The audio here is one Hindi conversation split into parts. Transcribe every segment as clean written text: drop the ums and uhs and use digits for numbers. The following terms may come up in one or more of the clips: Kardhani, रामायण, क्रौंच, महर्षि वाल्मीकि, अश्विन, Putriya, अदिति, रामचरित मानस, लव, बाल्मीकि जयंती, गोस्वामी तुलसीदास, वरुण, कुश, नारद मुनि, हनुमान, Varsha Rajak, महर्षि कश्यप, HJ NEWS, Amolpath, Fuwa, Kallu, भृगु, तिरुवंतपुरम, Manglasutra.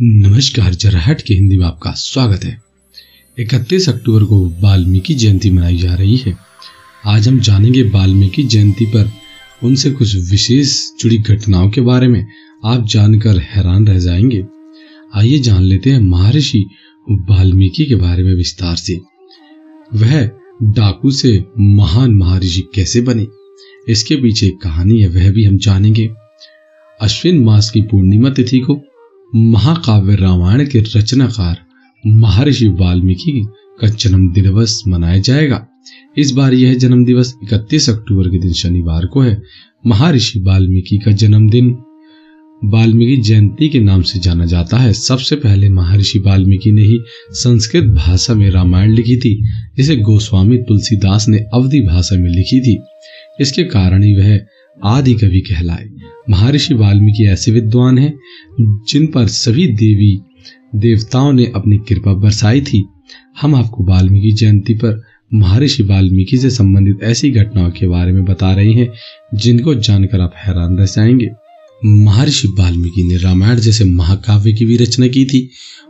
नमस्कार, जरहट के हिंदी में आपका स्वागत है। 31 अक्टूबर को बाल्मीकि जयंती मनाई जा रही है। आज हम जानेंगे बाल्मीकि जयंती पर उनसे कुछ विशेष जुड़ी घटनाओं के बारे में। आप जानकर हैरान रह जाएंगे। आइए जान लेते हैं महर्षि वाल्मीकि के बारे में विस्तार से। वह डाकू से महान महर्षि कैसे बने, इसके पीछे कहानी है, वह भी हम जानेंगे। अश्विन मास की पूर्णिमा तिथि को महाकाव्य रामायण के रचनाकार महर्षि वाल्मीकि का जन्म दिवस मनाया जाएगा। इस बार यह जन्म दिवस 31 अक्टूबर के दिन शनिवार को है। महर्षि वाल्मीकि का जन्मदिन वाल्मीकि जयंती के नाम से जाना जाता है। सबसे पहले महर्षि वाल्मीकि ने ही संस्कृत भाषा में रामायण लिखी थी, जिसे गोस्वामी तुलसीदास ने अवधी भाषा में लिखी थी। इसके कारण ही वह आदि कवि कहलाए। महर्षि वाल्मीकि ऐसे विद्वान हैं जिन पर सभी देवी देवताओं ने अपनी कृपा बरसाई थी। हम आपको वाल्मीकि जयंती पर महर्षि वाल्मीकि से संबंधित ऐसी घटनाओं के बारे में बता रहे हैं जिनको जानकर आप हैरान रह जाएंगे। महर्षि वाल्मीकि ने रामायण जैसे महाकाव्य की भी रचना की थी।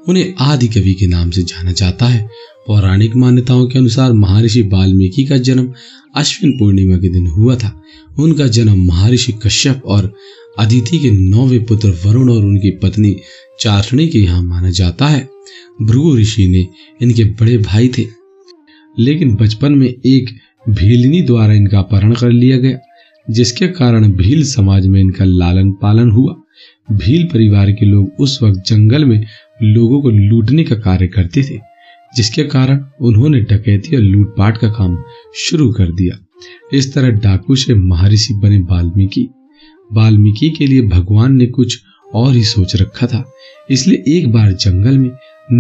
उन्हें आदि कवि के नाम से जाना जाता है। पौराणिक मान्यताओं के अनुसार महर्षि वाल्मीकि का जन्म अश्विन पूर्णिमा के दिन हुआ था। उनका जन्म महर्षि कश्यप और अदिति के 9वें पुत्र वरुण और उनकी पत्नी चार्णी के यहाँ माना जाता है। भृगु ऋषि ने इनके बड़े भाई थे, लेकिन बचपन में एक भीलनी द्वारा इनका अपहरण कर लिया गया, जिसके कारण भील समाज में इनका लालन पालन हुआ। भील परिवार के लोग उस वक्त जंगल में लोगों को लूटने का कार्य करते थे, जिसके कारण उन्होंने डकैती और लूटपाट का काम शुरू कर दिया। इस तरह डाकू से महर्षि बने वाल्मीकि। वाल्मीकि के लिए भगवान ने कुछ और ही सोच रखा था। इसलिए एक बार जंगल में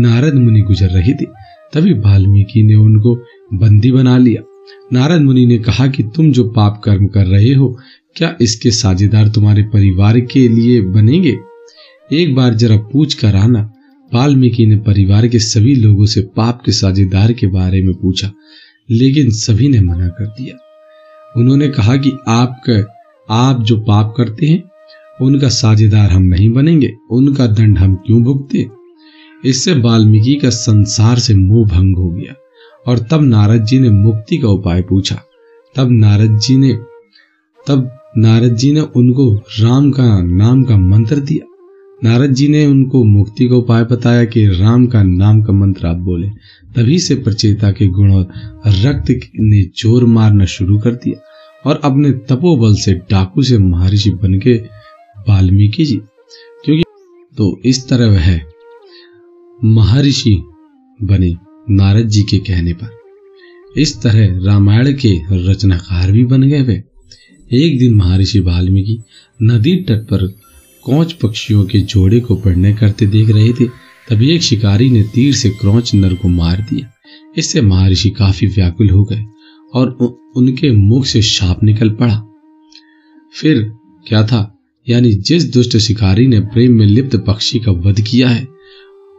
नारद मुनि गुजर रहे थे, तभी वाल्मीकि ने उनको बंदी बना लिया। नारद मुनि ने कहा कि तुम जो पाप कर्म कर रहे हो, क्या इसके साझेदार तुम्हारे परिवार के लिए बनेंगे? एक बार जरा पूछ कर आना। वाल्मीकि ने परिवार के सभी लोगों से पाप के साझेदार के बारे में पूछा, लेकिन सभी ने मना कर दिया। उन्होंने कहा कि आप जो पाप करते हैं उनका साझेदार हम नहीं बनेंगे, उनका दंड हम क्यों भुगते? इससे वाल्मीकि का संसार से मोह भंग हो गया और तब नारद जी ने मुक्ति का उपाय पूछा। तब नारद जी ने उनको राम का नाम का मंत्र दिया। नारद जी ने उनको मुक्ति का उपाय बताया कि राम का नाम का मंत्र आप बोले, तभी से प्रचेता के गुण और रक्त ने जोर मारना शुरू कर दिया और अपने तपोबल से डाकू से महर्षि बन के वाल्मीकि जी, क्योंकि तो इस तरह वह महर्षि बने नारद जी के कहने पर। इस तरह रामायण के रचनाकार भी बन गए वे। एक दिन महर्षि वाल्मीकि नदी तट पर क्रौंच पक्षियों के जोड़े को पड़ने करते देख रहे थे, तभी एक शिकारी ने तीर से क्रौंच नर को मार दिया। इससे महर्षि काफी व्याकुल हो गए और उनके मुख से शाप निकल पड़ा। फिर क्या था, यानी जिस दुष्ट शिकारी ने प्रेम में लिप्त पक्षी का वध किया है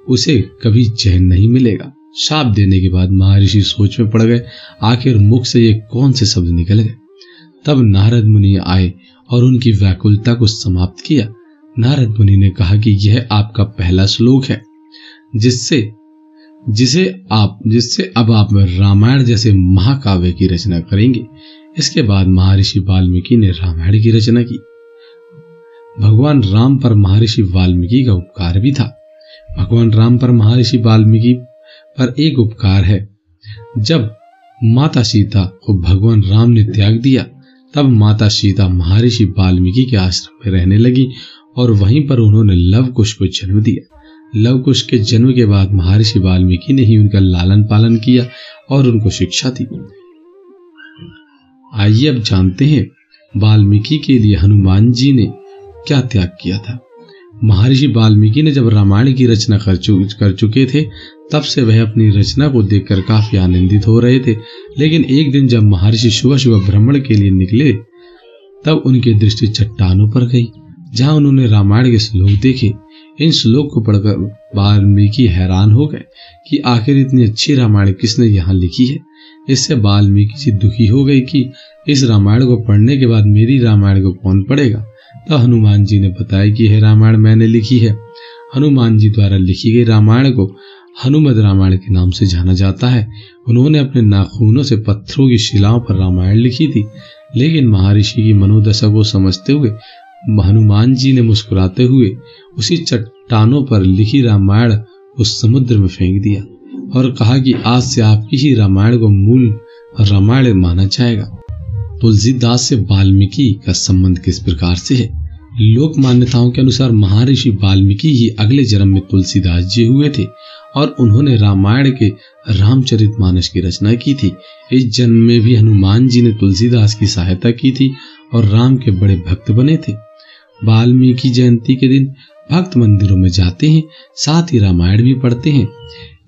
उसे कभी चैन नहीं मिलेगा। शाप देने के बाद महर्षि सोच में पड़ गए, आखिर मुख से ये कौन से शब्द निकल गए। तब नारद मुनि आए और उनकी व्याकुलता को समाप्त किया। नारद मुनि ने कहा कि यह आपका पहला श्लोक है जिससे अब आप रामायण जैसे महाकाव्य की रचना करेंगे। इसके बाद महर्षि वाल्मीकि ने रामायण की रचना की। भगवान राम पर महर्षि वाल्मीकि का उपकार भी था। भगवान राम पर महर्षि वाल्मीकि पर एक उपकार है। जब माता सीता को भगवान राम ने त्याग दिया, तब माता सीता महर्षि वाल्मीकि के आश्रम में रहने लगी और वहीं पर उन्होंने लव कुश को जन्म दिया। लव कुश के जन्म के बाद महर्षि वाल्मीकि ने ही उनका लालन पालन किया और उनको शिक्षा दी। आइए अब जानते हैं वाल्मीकि के लिए हनुमान जी ने क्या त्याग किया था। महर्षि वाल्मीकि ने जब रामायण की रचना कर चुके थे, तब से वह अपनी रचना को देखकर काफी आनंदित हो रहे थे। लेकिन एक दिन जब महर्षि सुबह सुबह भ्रमण के लिए निकले, तब उनकी दृष्टि चट्टानों पर गई, जहां उन्होंने रामायण के श्लोक देखे। इन श्लोक को पढ़कर वाल्मीकि हैरान हो गए कि आखिर इतनी अच्छी रामायण किसने यहाँ लिखी है। इससे वाल्मीकि जी दुखी हो गई कि इस रामायण को पढ़ने के बाद मेरी रामायण को कौन पढ़ेगा। तब हनुमान जी ने बताया कि यह रामायण मैंने लिखी है। हनुमान जी द्वारा लिखी गई रामायण को हनुमद रामायण के नाम से जाना जाता है। उन्होंने अपने नाखूनों से पत्थरों की शिलाओं पर रामायण लिखी थी, लेकिन महर्षि की मनोदशा को समझते हुए हनुमान जी ने मुस्कुराते हुए उसी चट्टानों पर लिखी रामायण को समुद्र में फेंक दिया और कहा कि आज से आपकी ही रामायण को मूल रामायण माना जाएगा। तुलसीदास से वाल्मीकि का संबंध किस प्रकार से है? लोक मान्यताओं के अनुसार महर्षि वाल्मीकि ही अगले जन्म में तुलसीदास जी हुए थे और उन्होंने रामायण के रामचरित मानस की रचना की थी। इस जन्म में भी हनुमान जी ने तुलसीदास की सहायता की थी और राम के बड़े भक्त बने थे। वाल्मीकि जयंती के दिन भक्त मंदिरों में जाते हैं, साथ ही रामायण भी पढ़ते हैं।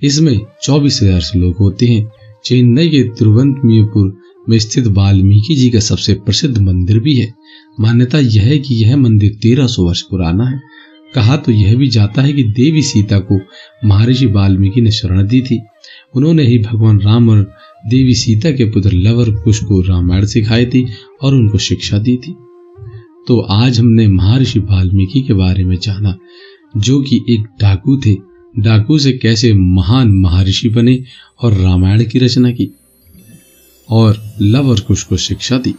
इसमें 24,000 श्लोक होते हैं। चेन्नई के तिरुवंतपुरम में स्थित वाल्मीकि जी का सबसे प्रसिद्ध मंदिर भी है। मान्यता यह है कि यह मंदिर 1300 वर्ष पुराना है। कहा तो यह भी जाता है कि देवी सीता को महर्षि वाल्मीकि ने शरण दी थी। उन्होंने ही भगवान राम और देवी सीता के पुत्र लव और कुश को रामायण सिखाई थी और उनको शिक्षा दी थी। तो आज हमने महर्षि वाल्मीकि के बारे में जाना, जो कि एक डाकू थे। डाकू से कैसे महान महर्षि बने और रामायण की रचना की और लव और कुश को शिक्षा दी।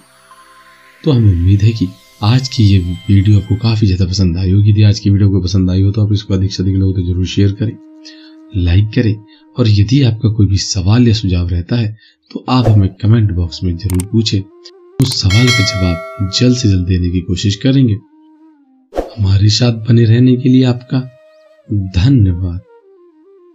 तो हमें उम्मीद है कि आज की ये वीडियो आपको काफ़ी ज़्यादा पसंद आई होगी। यदि आज की वीडियो को पसंद आई हो तो आप इसको अधिक से अधिक लोगों को जरूर शेयर करें, लाइक करें और यदि आपका कोई भी सवाल या सुझाव रहता है तो आप हमें कमेंट बॉक्स में जरूर पूछें। उस सवाल का जवाब जल्द से जल्द देने की कोशिश करेंगे। हमारे साथ बने रहने के लिए आपका धन्यवाद।